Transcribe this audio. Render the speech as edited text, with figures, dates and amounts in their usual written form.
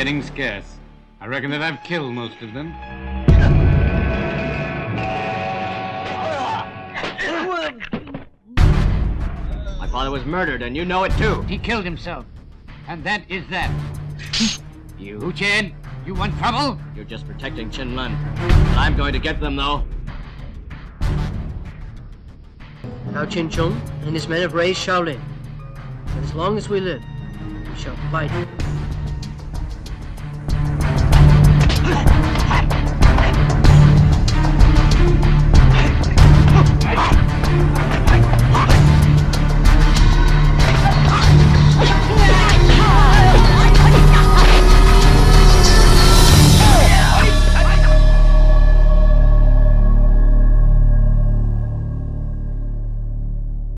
getting scarce. I reckon that I've killed most of them. My father was murdered, and you know it too. He killed himself, and that is that. You, Chen? You want trouble? You're just protecting Chin Lun. I'm going to get them, though. Now Chin Chung and his men have raised Shaolin. And as long as we live, we shall fight.